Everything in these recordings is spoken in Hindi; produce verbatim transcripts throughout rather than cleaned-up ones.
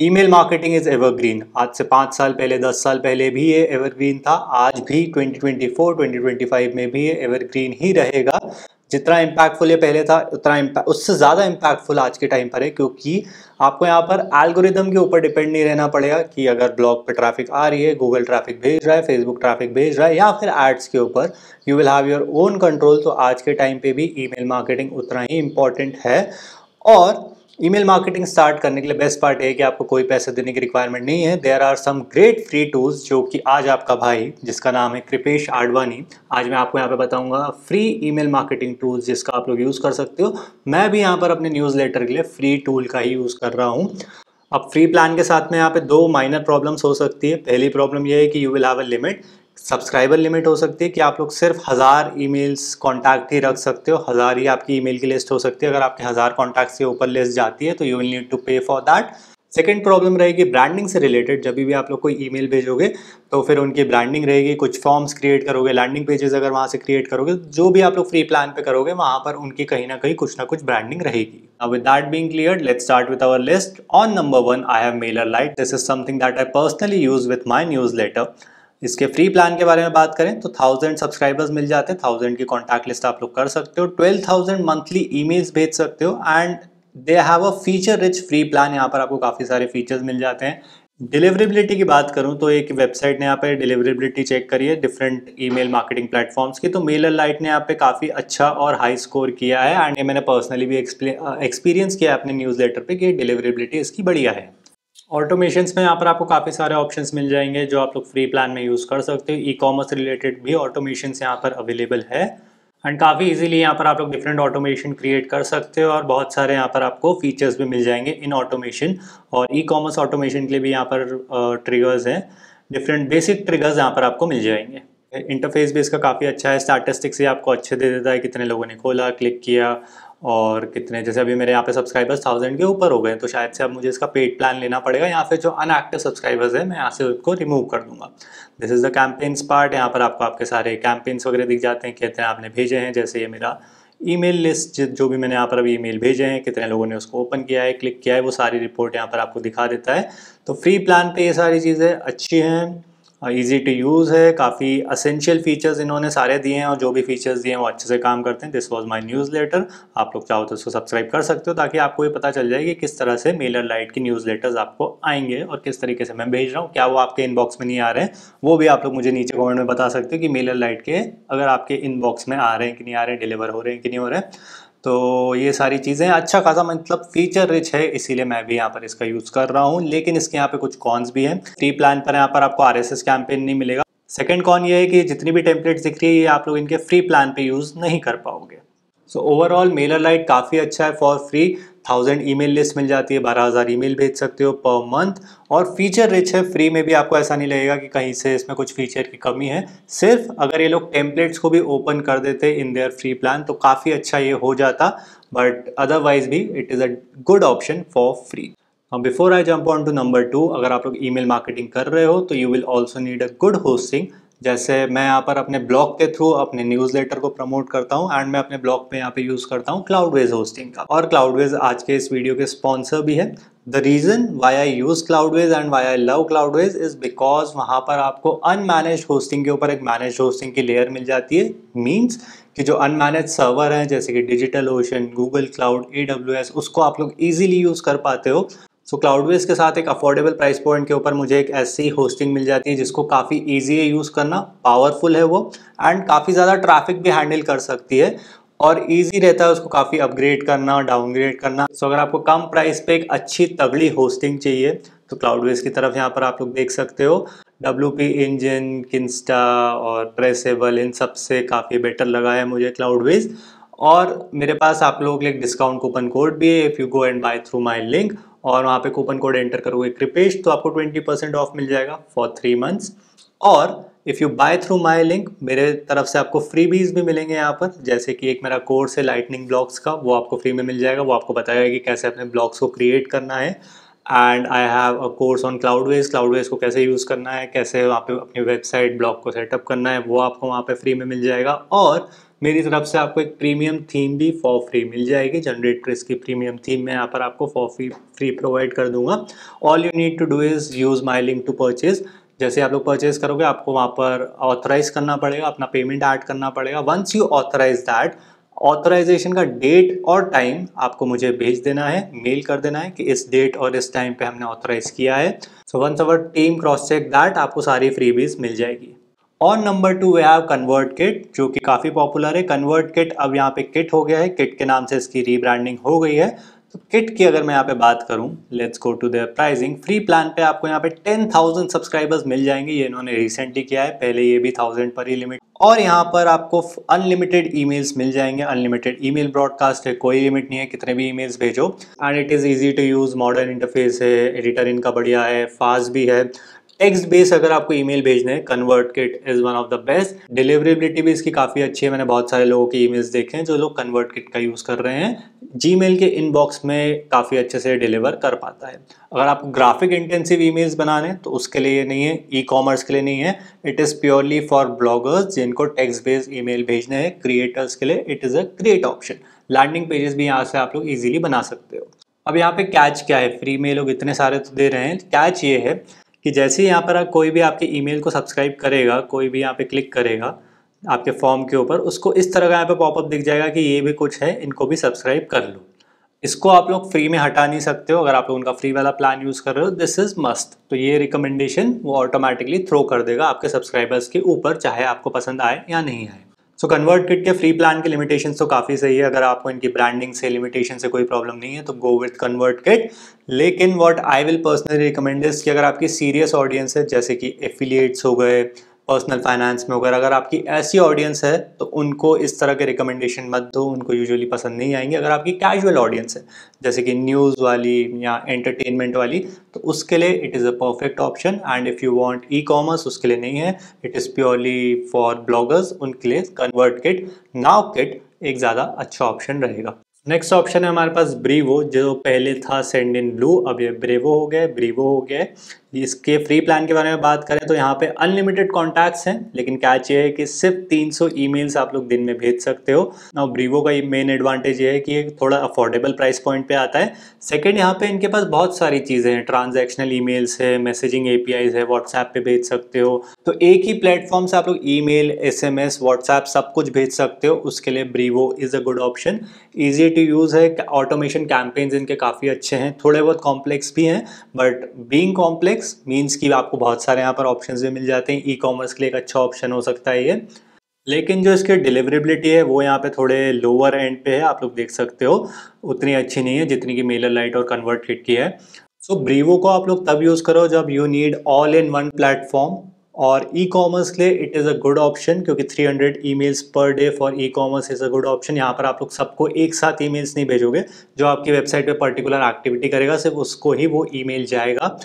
Email marketing is evergreen. आज से पाँच साल पहले दस साल पहले भी ये एवरग्रीन था, आज भी twenty twenty four twenty twenty five में भी ये एवरग्रीन ही रहेगा। जितना इम्पैक्टफुल ये पहले था उतना उससे ज़्यादा इम्पैक्टफुल आज के टाइम पर है, क्योंकि आपको यहाँ पर एल्गोरिदम के ऊपर डिपेंड नहीं रहना पड़ेगा कि अगर ब्लॉग पर ट्रैफिक आ रही है, गूगल ट्रैफिक भेज रहा है, फेसबुक ट्रैफिक भेज रहा है या फिर एड्स के ऊपर, you will have your own control. तो आज के टाइम पे भी ईमेल मार्केटिंग उतना ही इम्पॉर्टेंट है। और ईमेल मार्केटिंग स्टार्ट करने के लिए बेस्ट पार्ट है कि आपको कोई पैसे देने की रिक्वायरमेंट नहीं है। There are some great free tools जो कि आज आपका भाई जिसका नाम है कृपेश आडवाणी, आज मैं आपको यहाँ पे बताऊँगा फ्री ईमेल मार्केटिंग टूल्स जिसका आप लोग यूज़ कर सकते हो। मैं भी यहाँ पर अपने न्यूज़लेटर के लिए फ्री टूल का ही यूज़ कर रहा हूँ। अब फ्री प्लान के साथ में यहाँ पर दो माइनर प्रॉब्लम्स हो सकती है। पहली प्रॉब्लम यह है कि you will have a limit, subscriber limit हो सकती है कि आप लोग सिर्फ हज़ार ईमेल्स कॉन्टैक्ट ही रख सकते हो, हज़ार ही आपकी ईमेल की लिस्ट हो सकती है। अगर आपके हज़ार कॉन्टैक्ट से ऊपर लिस्ट जाती है तो you will need to pay for that. Second problem रहेगी ब्रांडिंग से रिलेटेड। जब भी आप लोग कोई ईमेल भेजोगे तो फिर उनकी ब्रांडिंग रहेगी, कुछ फॉर्म्स क्रिएट करोगे, लैंडिंग पेजेस अगर वहाँ से क्रिएट करोगे, जो भी आप लोग फ्री प्लान पे करोगे वहाँ पर उनकी कहीं ना कहीं कुछ ना कुछ ब्रांडिंग रहेगी। Now with that being cleared, let's start with our list. On number one, I have Mailerlite. This is something that I personally use with my newsletter. इसके फ्री प्लान के बारे में बात करें तो थाउजेंड सब्सक्राइबर्स मिल जाते हैं, थाउजेंड की कॉन्टैक्ट लिस्ट आप लोग कर सकते हो, ट्वेल्व थाउजेंड मंथली ईमेल्स भेज सकते हो and they have a feature rich free plan. यहाँ पर आपको काफ़ी सारे फीचर्स मिल जाते हैं। डिलीवरेबिलिटी की बात करूं तो एक वेबसाइट ने यहाँ पे डिलीवरेबिलिटी चेक करी है डिफरेंट ईमेल मार्केटिंग प्लेटफॉर्म्स की, तो मेलरलाइट ने यहाँ पे काफ़ी अच्छा और हाई स्कोर किया है एंड ये मैंने पर्सनली भी एक्सपीरियंस किया अपने न्यूज़लेटर पे कि डिलीवरेबिलिटी इसकी बढ़िया है। ऑटोमेशंस में यहाँ पर आपको काफ़ी सारे ऑप्शंस मिल जाएंगे जो आप लोग फ्री प्लान में यूज़ कर सकते हो। ई कॉमर्स रिलेटेड भी ऑटोमेशंस यहाँ पर अवेलेबल है एंड काफ़ी इजीली यहाँ पर आप लोग डिफरेंट ऑटोमेशन क्रिएट कर सकते हो और बहुत सारे यहाँ पर आपको फीचर्स भी मिल जाएंगे इन ऑटोमेशन। और ई कॉमर्स ऑटोमेशन के लिए भी यहाँ पर ट्रिगर्स हैं, डिफरेंट बेसिक ट्रिगर्स यहाँ पर आपको मिल जाएंगे। इंटरफेस भी इसका काफ़ी अच्छा है, स्टैटिस्टिक्स ये आपको अच्छे दे देता है, कितने लोगों ने खोला, क्लिक किया और कितने, जैसे अभी मेरे यहाँ पे सब्सक्राइबर्स थाउजेंड के ऊपर हो गए तो शायद से अब मुझे इसका पेड प्लान लेना पड़ेगा या फिर जो अनएक्टिव सब्सक्राइबर्स हैं मैं यहाँ से उसको रिमूव कर दूंगा। This is the campaigns part, यहाँ पर आपको आपके सारे कैंपेन्स वगैरह दिख जाते हैं, कितने आपने भेजे हैं। जैसे ये मेरा ईमेल लिस्ट जो भी मैंने यहाँ पर अभी ईमेल भेजे हैं, कितने लोगों ने उसको ओपन किया है, क्लिक किया है, वो सारी रिपोर्ट यहाँ पर आपको दिखा देता है। तो फ्री प्लान पर ये सारी चीज़ें अच्छी हैं, ईजी टू यूज़ है, काफ़ी असेंशियल फीचर्स इन्होंने सारे दिए हैं और जो भी फीचर्स दिए हैं वो अच्छे से काम करते हैं। दिस वाज माय न्यूज़लेटर, आप लोग चाहो तो इसको सब्सक्राइब कर सकते हो ताकि आपको ये पता चल जाए कि किस तरह से मेलरलाइट की न्यूज़लेटर्स आपको आएंगे और किस तरीके से मैं भेज रहा हूँ। क्या वो आपके इनबॉक्स में नहीं आ रहे हैं वो भी आप लोग मुझे नीचे कमेंट में बता सकते हो कि मेलरलाइट के अगर आपके इनबॉक्स में आ रहे हैं कि नहीं आ रहे हैं, डिलीवर हो रहे हैं कि नहीं हो रहे हैं। तो ये सारी चीज़ें अच्छा खासा मतलब फीचर रिच है, इसीलिए मैं भी यहाँ पर इसका यूज़ कर रहा हूँ। लेकिन इसके यहाँ पे कुछ कॉन्स भी हैं। फ्री प्लान पर यहाँ पर आपको आरएसएस कैंपेन नहीं मिलेगा। सेकंड कॉन ये है कि जितनी भी टेम्पलेट्स दिख रही है ये आप लोग इनके फ्री प्लान पे यूज़ नहीं कर पाओगे। सो ओवरऑल मेलरलाइट काफ़ी अच्छा है for free. Thousand email list मिल जाती है, बारह हज़ार ईमेल भेज सकते हो पर मंथ और फीचर रिच है। फ्री में भी आपको ऐसा नहीं लगेगा कि कहीं से इसमें कुछ फीचर की कमी है। सिर्फ अगर ये लोग टेम्पलेट्स को भी ओपन कर देते इन देयर फ्री प्लान तो काफ़ी अच्छा ये हो जाता, बट अदरवाइज भी it is a good option for free. Before I jump on to number two, अगर आप लोग ईमेल मार्केटिंग कर रहे हो तो you will also need a good hosting. जैसे मैं यहाँ पर अपने ब्लॉग के थ्रू अपने न्यूज़लेटर को प्रमोट करता हूँ एंड मैं अपने ब्लॉग पे यहाँ पे यूज़ करता हूँ क्लाउडवेज होस्टिंग का, और क्लाउडवेज आज के इस वीडियो के स्पॉन्सर भी है। The reason why I use Cloudways and why I love Cloudways is because वहाँ पर आपको अनमैनेज होस्टिंग के ऊपर एक मैनेज होस्टिंग की लेयर मिल जाती है। मीन्स कि जो अनमैनेज सर्वर हैं जैसे कि digital ocean, Google cloud, A W S, उसको आप लोग ईजिली यूज़ कर पाते हो। सो so, क्लाउडवेज के साथ एक अफोर्डेबल प्राइस पॉइंट के ऊपर मुझे एक ऐसी होस्टिंग मिल जाती है जिसको काफ़ी इजी है यूज़ करना, पावरफुल है वो एंड काफ़ी ज़्यादा ट्रैफिक भी हैंडल कर सकती है और इजी रहता है उसको काफ़ी अपग्रेड करना, डाउनग्रेड करना। सो so, अगर आपको कम प्राइस पे एक अच्छी तगड़ी होस्टिंग चाहिए तो क्लाउडवेज की तरफ यहाँ पर आप लोग देख सकते हो। डब्ल्यू पी इंजन, किंस्टा और प्रेसेबल, इन सब से काफ़ी बेटर लगा है मुझे क्लाउडवेज। और मेरे पास आप लोगों के लिए डिस्काउंट कूपन कोड भी है, if you go and buy through my link, और वहाँ पे कूपन कोड एंटर करोगे कृपेश तो आपको ट्वेंटी परसेंट ऑफ मिल जाएगा फॉर थ्री मंथ्स। और if you buy through my link मेरे तरफ से आपको फ्रीबीज भी मिलेंगे यहाँ पर, जैसे कि एक मेरा कोर्स है लाइटनिंग ब्लॉक्स का, वो आपको फ्री में मिल जाएगा, वो आपको बताएगा कि कैसे अपने ब्लॉक्स को क्रिएट करना है। And I have a course on Cloudways, Cloudways को कैसे यूज़ करना है, कैसे वहाँ पे अपनी वेबसाइट ब्लॉग को सेटअप करना है, वो आपको वहाँ पे फ्री में मिल जाएगा। और मेरी तरफ से आपको एक प्रीमियम थीम भी फॉर फ्री मिल जाएगी। जनरेटर इसकी प्रीमियम थीम मैं यहाँ पर आपको फॉर फ्री फ्री प्रोवाइड कर दूंगा। All you need to do is use my link to purchase. जैसे आप लोग परचेज करोगे आपको वहाँ पर ऑथराइज करना पड़ेगा, अपना पेमेंट ऐड करना पड़ेगा। Once you authorize that, authorization का डेट और टाइम आपको मुझे भेज देना है, मेल कर देना है कि इस डेट और इस टाइम पे हमने ऑथराइज किया है। So once our team cross check that, आपको सारी फ्रीबीज मिल जाएगी। और number two we have ConvertKit, जो कि काफ़ी पॉपुलर है। कन्वर्टकिट अब यहाँ पे किट हो गया है, किट के नाम से इसकी रीब्रांडिंग हो गई है। तो किट की अगर मैं यहाँ पे बात करूँ, let's go to their pricing. Free plan पे आपको यहाँ पे टेन थाउजेंड सब्सक्राइबर्स मिल जाएंगे। ये इन्होंने रिसेंटली किया है, पहले ये भी थाउजेंड पर ही लिमिट। और यहाँ पर आपको अनलिमिटेड ईमेल्स मिल जाएंगे, अनलिमिटेड ईमेल ब्रॉडकास्ट है, कोई लिमिट नहीं है, कितने भी ईमेल्स भेजो। And it is easy to use, modern interface है, एडिटर इनका बढ़िया है, फास्ट भी है। टेक्स्ट बेस अगर आपको ईमेल भेजना है, ConvertKit is one of the best. Deliverability भी इसकी काफ़ी अच्छी है। मैंने बहुत सारे लोगों के ईमेल्स देखे हैं जो लोग कन्वर्टकिट का यूज़ कर रहे हैं, जीमेल के इनबॉक्स में काफ़ी अच्छे से डिलीवर कर पाता है। अगर आपको ग्राफिक इंटेंसिव ईमेल्स बनाने तो उसके लिए नहीं है, ई कॉमर्स के लिए नहीं है, it is purely for bloggers जिनको टेक्स्ट बेस्ड ईमेल भेजना है। क्रिएटर्स के लिए it is a create option. Landing pages भी यहाँ से आप लोग ईजिली बना सकते हो। अब यहाँ पे कैच क्या है, फ्री में लोग इतने सारे तो दे रहे हैं, कैच ये है कि जैसे यहाँ पर कोई भी आपके ईमेल को सब्सक्राइब करेगा, कोई भी यहाँ पे क्लिक करेगा आपके फॉर्म के ऊपर, उसको इस तरह का यहाँ पे पॉपअप दिख जाएगा कि ये भी कुछ है, इनको भी सब्सक्राइब कर लो। इसको आप लोग फ्री में हटा नहीं सकते हो। अगर आप लोग उनका फ्री वाला प्लान यूज़ कर रहे हो, दिस इज़ मस्ट। तो ये रिकमेंडेशन वो ऑटोमेटिकली थ्रो कर देगा आपके सब्सक्राइबर्स के ऊपर, चाहे आपको पसंद आए या नहीं आए। सो कन्वर्टकिट के फ्री प्लान के लिमिटेशन तो काफ़ी सही है। अगर आपको इनकी ब्रांडिंग से, लिमिटेशन से कोई प्रॉब्लम नहीं है तो गो विथ कन्वर्टकिट। लेकिन what I will personally recommend is कि अगर आपकी सीरियस ऑडियंस है, जैसे कि एफिलिएट्स हो गए, पर्सनल फाइनेंस में होगा, अगर आपकी ऐसी ऑडियंस है तो उनको इस तरह के रिकमेंडेशन मत दो, उनको यूजुअली पसंद नहीं आएंगे। अगर आपकी कैजुअल ऑडियंस है, जैसे कि न्यूज़ वाली या एंटरटेनमेंट वाली, तो उसके लिए it is a perfect option. And if you want e commerce, उसके लिए नहीं है, it is purely for bloggers, उनके लिए कन्वर्टकिट, नाउकिट एक ज़्यादा अच्छा ऑप्शन रहेगा। नेक्स्ट ऑप्शन है हमारे पास ब्रीवो, जो पहले था सेंड इन ब्लू, अब ये ब्रेवो हो गया, ब्रीवो हो गया। इसके फ्री प्लान के बारे में बात करें तो यहाँ पे अनलिमिटेड कॉन्टैक्ट्स हैं, लेकिन कैच ये है कि सिर्फ तीन सौ ईमेल्स आप लोग दिन में भेज सकते हो। ना ब्रीवो का मेन एडवांटेज ये है कि ये थोड़ा अफोर्डेबल प्राइस पॉइंट पे आता है। सेकंड, यहाँ पे इनके पास बहुत सारी चीज़ें हैं, ट्रांजैक्शनल ईमेल्स है, मैसेजिंग एपीआईज है, व्हाट्सएप पे भेज सकते हो। तो एक ही प्लेटफॉर्म से आप लोग ईमेल, एसएमएस, व्हाट्सएप सब कुछ भेज सकते हो। उसके लिए Brevo is a good option. Easy to use है, ऑटोमेशन कैंपेन्स इनके काफ़ी अच्छे हैं, थोड़े बहुत कॉम्प्लेक्स भी हैं, बट बीइंग कॉम्प्लेक्स मीन्स कि आपको बहुत सारे यहाँ पर ऑप्शंस भी मिल जाते हैं। ई कॉमर्स के लिए एक अच्छा ऑप्शन हो सकता है ये। लेकिन जो इसके डिलीवरेबिलिटी है वो यहाँ पे थोड़े लोअर एंड पे है, आप लोग देख सकते हो, उतनी अच्छी नहीं है जितनी कि मेलरलाइट और कन्वर्टकिट की है। सो ब्रीवो को आप लोग तब यूज़ करो जब you need all in one platform. और ई कॉमर्स के लिए it is a good option, क्योंकि three hundred emails per day for e commerce is a good option. यहाँ पर आप लोग सबको एक साथ ईमेल्स नहीं भेजोगे, जो आपकी वेबसाइट पर पर्टिकुलर एक्टिविटी करेगा सिर्फ उसको ही वो ईमेल जाएगा।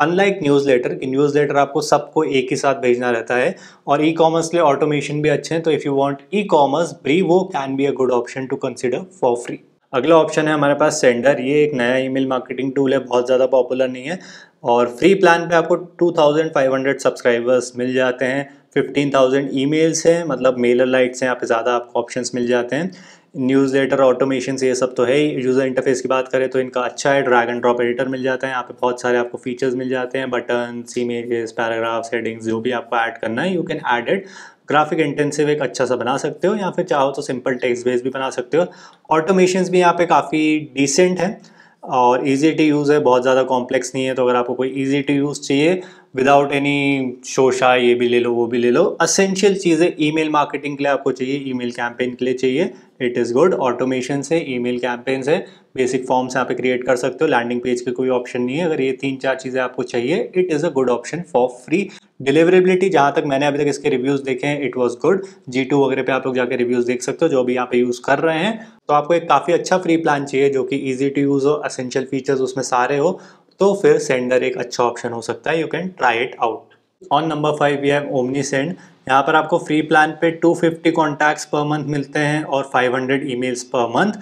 अनलाइक न्यूज़लेटर, कि न्यूज़लेटर आपको सबको एक ही साथ भेजना रहता है। और ई कॉमर्स के लिए ऑटोमेशन भी अच्छे हैं, तो if you want E commerce, Brevo can be a good option to consider for free. अगला ऑप्शन है हमारे पास सेंडर। ये एक नया ईमेल मार्केटिंग टूल है, बहुत ज़्यादा पॉपुलर नहीं है, और फ्री प्लान पे आपको two thousand five hundred subscribers मिल जाते हैं, फिफ्टीन थाउजेंड ईमेल्स हैं, मतलब मेलर लाइट्स हैं, यहाँ पे ज़्यादा आपको ऑप्शंस मिल जाते हैं। न्यूज़लेटर, ऑटोमेशन, ये सब तो है ही। यूज़र इंटरफेस की बात करें तो इनका अच्छा है, ड्रैग एंड ड्रॉप एडिटर मिल जाता है, यहाँ पे बहुत सारे आपको फीचर्स मिल जाते हैं, बटन्स, इमेजेस, पैराग्राफ्स, हेडिंग्स, जो भी आपको ऐड करना है you can add it. Graphic intensive एक अच्छा सा बना सकते हो, या फिर चाहो तो सिंपल टेक्स्ट बेस भी बना सकते हो। ऑटोमेशंस भी यहाँ पे काफ़ी डिसेंट हैं और ईजी टू यूज़ है, बहुत ज़्यादा कॉम्प्लेक्स नहीं है। तो अगर आपको कोई ईजी टू यूज़ चाहिए विदाउट एनी शोशा, ये भी ले लो वो भी ले लो, असेंशियल चीज़ें ईमेल मार्केटिंग के लिए आपको चाहिए, ईमेल कैंपेन के लिए चाहिए, इट इज़ गुड। ऑटोमेशन से, ईमेल कैंपेन से, बेसिक फॉर्म्स यहाँ पे क्रिएट कर सकते हो, लैंडिंग पेज के कोई ऑप्शन नहीं है। अगर ये तीन चार चीज़ें आपको चाहिए, it is a good option for free. Deliverability जहाँ तक मैंने अभी तक इसके रिव्यूज़ देखे हैं, it was good. G two वगैरह पे आप लोग जाके रिव्यूज़ देख सकते हो जो भी यहाँ पे यूज़ कर रहे हैं। तो आपको एक काफ़ी अच्छा फ्री प्लान चाहिए जो कि ईजी टू यूज़ हो, असेंशियल फीचर्स उसमें सारे हो, तो फिर सेंडर एक अच्छा ऑप्शन हो सकता है, you can try it out. On number five we have Omnisend. यहाँ पर आपको फ्री प्लान पे two fifty contacts per month मिलते हैं और five hundred emails per month,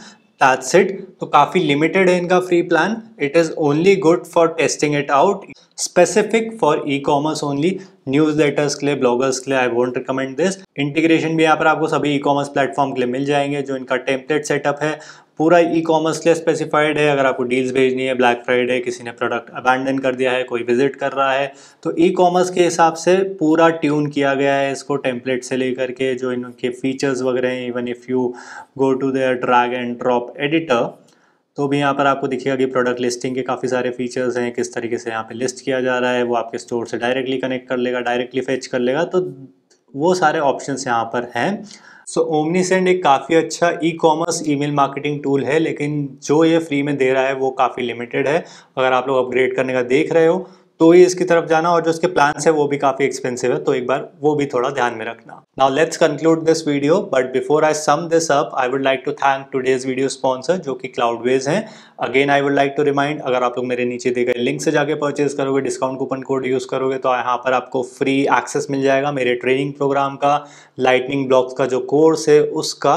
that's it. तो काफ़ी लिमिटेड है इनका free plan, it is only good for testing it out. Specific for e commerce only, newsletters के लिए, ब्लॉगर्स के लिए, I won't recommend this. Integration भी यहाँ पर आपको सभी ई कॉमर्स प्लेटफॉर्म के लिए मिल जाएंगे, जो इनका टेम्पलेट सेटअप है पूरा ई कॉमर्स के लिए स्पेसिफाइड है। अगर आपको डील्स भेजनी है, ब्लैक फ्राइडे, किसी ने प्रोडक्ट अबैंडन कर दिया है, कोई विजिट कर रहा है, तो ई कॉमर्स के हिसाब से पूरा ट्यून किया गया है इसको, टेम्पलेट से लेकर के जो इनके फीचर्स वगैरह हैं। Even if you go to their drag and drop editor तो भी यहाँ पर आपको दिखेगा कि प्रोडक्ट लिस्टिंग के काफ़ी सारे फीचर्स हैं, किस तरीके से यहाँ पे लिस्ट किया जा रहा है, वो आपके स्टोर से डायरेक्टली कनेक्ट कर लेगा, डायरेक्टली फेच कर लेगा, तो वो सारे ऑप्शंस यहाँ पर हैं। सो ओमनीसेंड एक काफ़ी अच्छा e commerce email marketing tool है, लेकिन जो ये फ्री में दे रहा है वो काफ़ी लिमिटेड है। अगर आप लोग अपग्रेड करने का देख रहे हो तो ही इसकी तरफ जाना, और जो इसके प्लान्स है वो भी काफ़ी एक्सपेंसिव है, तो एक बार वो भी थोड़ा ध्यान में रखना। Now let's conclude this video, but before I sum this up I would like to thank today's video sponsor जो कि क्लाउडवेज हैं। Again I would like to remind, अगर आप लोग मेरे नीचे दिए गए लिंक से जाके परचेज करोगे, डिस्काउंट कूपन कोड यूज़ करोगे, तो यहाँ पर आपको फ्री एक्सेस मिल जाएगा मेरे ट्रेनिंग प्रोग्राम का, लाइटनिंग ब्लॉक्स का जो कोर्स है उसका,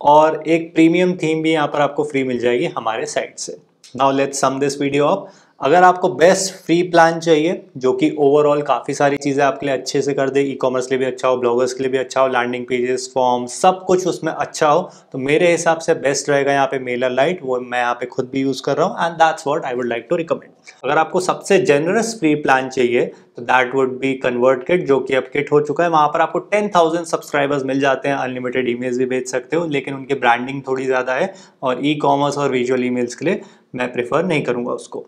और एक प्रीमियम थीम भी यहाँ पर आपको फ्री मिल जाएगी हमारे साइट से। Now let's sum this video up. अगर आपको बेस्ट फ्री प्लान चाहिए जो कि ओवरऑल काफ़ी सारी चीज़ें आपके लिए अच्छे से कर दे, ई कॉमर्स के लिए भी अच्छा हो, ब्लॉगर्स के लिए भी अच्छा हो, लैंडिंग पेजेस, फॉर्म, सब कुछ उसमें अच्छा हो, तो मेरे हिसाब से बेस्ट रहेगा यहाँ पे मेलरलाइट। वो मैं यहाँ पे खुद भी यूज़ कर रहा हूँ and that's what I would like to recommend. अगर आपको सबसे जेनरस फ्री प्लान चाहिए तो दैट वुड बी कन्वर्टकिट जो कि अब किट हो चुका है। वहाँ पर आपको टेन थाउजेंड सब्सक्राइबर्स मिल जाते हैं, अनलिमिटेड ईमेल्स भी भेज सकते हो, लेकिन उनकी ब्रांडिंग थोड़ी ज़्यादा है और ई कॉमर्स और विजुअल ईमेल्स के लिए मैं प्रेफर नहीं करूँगा उसको।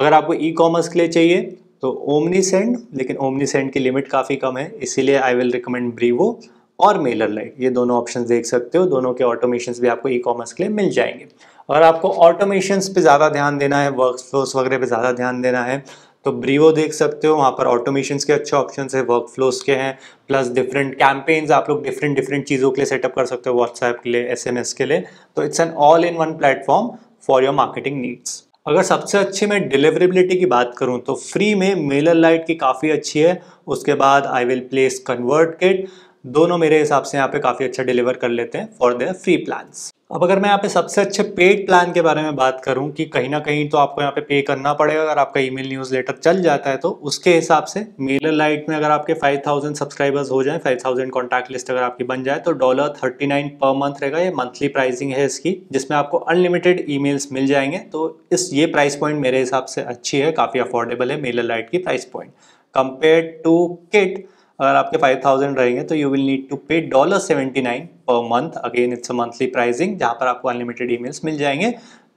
अगर आपको ई कॉमर्स के लिए चाहिए तो ओमनीसेंड, लेकिन ओमनीसेंड की लिमिट काफ़ी कम है, इसीलिए आई विल रिकमेंड ब्रीवो और मेलरलाइट। ये दोनों ऑप्शंस देख सकते हो, दोनों के ऑटोमेशंस भी आपको ई कॉमर्स के लिए मिल जाएंगे। अगर आपको ऑटोमेशंस पे ज़्यादा ध्यान देना है, वर्कफ्लोस वगैरह पे ज़्यादा ध्यान देना है, तो ब्रीवो देख सकते हो, वहाँ पर ऑटोमेशंस के अच्छे ऑप्शंस है, वर्कफ्लोस के हैं, प्लस डिफरेंट कैंपेन्स आप लोग डिफरेंट डिफरेंट चीज़ों के लिए सेटअप कर सकते हो, व्हाट्सएप के लिए, एस एम एस के लिए। तो it's an all in one platform for your marketing needs. अगर सबसे अच्छी मैं डिलीवरेबिलिटी की बात करूं तो फ्री में मेलरलाइट की काफ़ी अच्छी है, उसके बाद आई विल प्लेस कन्वर्टकिट। दोनों मेरे हिसाब से यहाँ पे काफ़ी अच्छा डिलीवर कर लेते हैं फॉर देयर फ्री प्लान्स। अब अगर मैं यहाँ पे सबसे अच्छे पेड प्लान के बारे में बात करूं कि कहीं ना कहीं तो आपको यहाँ पे पे करना पड़ेगा, अगर आपका ईमेल न्यूज़लेटर चल जाता है तो उसके हिसाब से मेलरलाइट में अगर आपके फाइव थाउजेंड सब्सक्राइबर्स हो जाए, फाइव थाउजेंड कॉन्टैक्ट लिस्ट अगर आपकी बन जाए, तो dollar thirty nine per month रहेगा। ये मंथली प्राइसिंग है इसकी, जिसमें आपको अनलिमिटेड ईमेल्स मिल जाएंगे। तो इस ये प्राइस पॉइंट मेरे हिसाब से अच्छी है, काफ़ी अफोर्डेबल है मेलरलाइट की price point compare to kit. अगर आपके फाइव थाउजेंड रहेंगे तो you will need to pay dollar seventy nine per month. Again it's a monthly pricing जहाँ पर आपको अनलिमिटेड ईमेल्स मिल जाएंगे,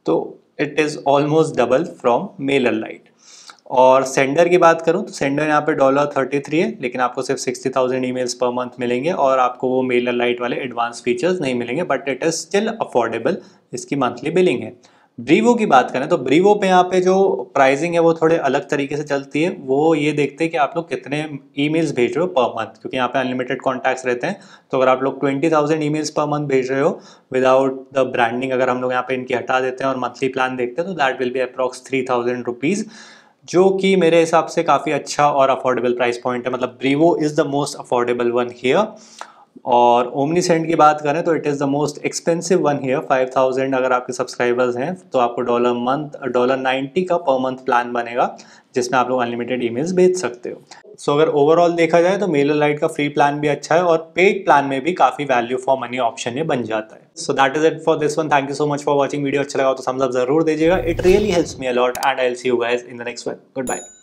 तो it is almost double from MailerLite. और सेंडर की बात करूँ तो सेंडर यहाँ पे डॉलर थर्टी थ्री है, लेकिन आपको सिर्फ sixty thousand emails per month मिलेंगे और आपको वो मेलरलाइट वाले एडवांस फीचर्स नहीं मिलेंगे, but it is still affordable, इसकी मंथली बिलिंग है। ब्रीवो की बात करें तो ब्रीवो पे यहाँ पे जो प्राइसिंग है वो थोड़े अलग तरीके से चलती है। वो ये देखते हैं कि आप लोग कितने ईमेल्स भेज रहे हो पर मंथ, क्योंकि यहाँ पे अनलिमिटेड कॉन्टैक्ट्स रहते हैं। तो अगर आप लोग twenty thousand emails per month भेज रहे हो विदाउट द ब्रांडिंग, अगर हम लोग यहाँ पे इनकी हटा देते हैं और मंथली प्लान देखते हैं, तो that will be approx three thousand rupees, जो कि मेरे हिसाब से काफ़ी अच्छा और अफोर्डेबल प्राइस पॉइंट है। मतलब Brevo is the most affordable one here. और ओमनीसेंड की बात करें तो it is the most expensive one here. Five thousand अगर आपके सब्सक्राइबर्स हैं तो आपको डॉलर मंथ डॉलर नाइन्टी का पर मंथ प्लान बनेगा, जिसमें आप लोग अनलिमिटेड ईमेल्स भेज सकते हो। सो so, अगर ओवरऑल देखा जाए तो मेलरलाइट का फ्री प्लान भी अच्छा है और पेड प्लान में भी काफ़ी वैल्यू फॉर मनी ऑप्शन ये बन जाता है। So that is it for this one. Thank you so much for watching. Video अच्छा लगा तो थम्स अप जरूर दीजिएगा, it really helps me a lot and I will see you guys in the next one. Good bye.